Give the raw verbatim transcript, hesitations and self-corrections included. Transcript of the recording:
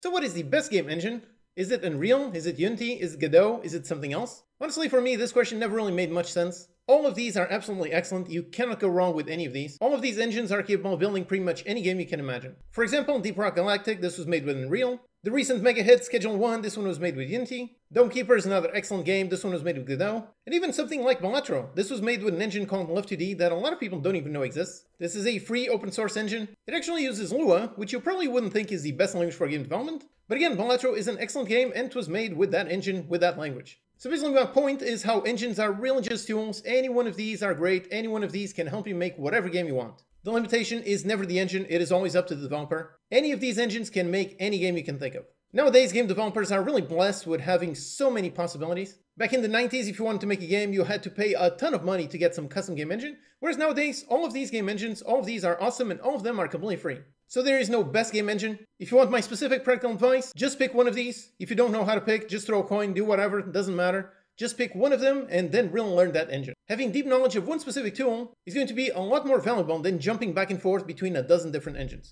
So what is the best game engine? Is it Unreal? Is it Unity? Is it Godot? Is it something else? Honestly, for me, this question never really made much sense. All of these are absolutely excellent. You cannot go wrong with any of these. All of these engines are capable of building pretty much any game you can imagine. For example, Deep Rock Galactic, this was made with Unreal. The recent mega hit, Schedule One, this one was made with Unity. Dome Keeper is another excellent game, this one was made with Godot. And even something like Balatro, this was made with an engine called Love two D that a lot of people don't even know exists. This is a free open source engine. It actually uses Lua, which you probably wouldn't think is the best language for game development. But again, Balatro is an excellent game and it was made with that engine, with that language. So basically my point is how engines are really just tools. Any one of these are great, any one of these can help you make whatever game you want. The limitation is never the engine, it is always up to the developer. Any of these engines can make any game you can think of. Nowadays, game developers are really blessed with having so many possibilities. Back in the nineties, if you wanted to make a game, you had to pay a ton of money to get some custom game engine, whereas nowadays, all of these game engines, all of these are awesome and all of them are completely free. So there is no best game engine. If you want my specific practical advice, just pick one of these. If you don't know how to pick, just throw a coin, do whatever, it doesn't matter. Just pick one of them and then really learn that engine. Having deep knowledge of one specific tool is going to be a lot more valuable than jumping back and forth between a dozen different engines.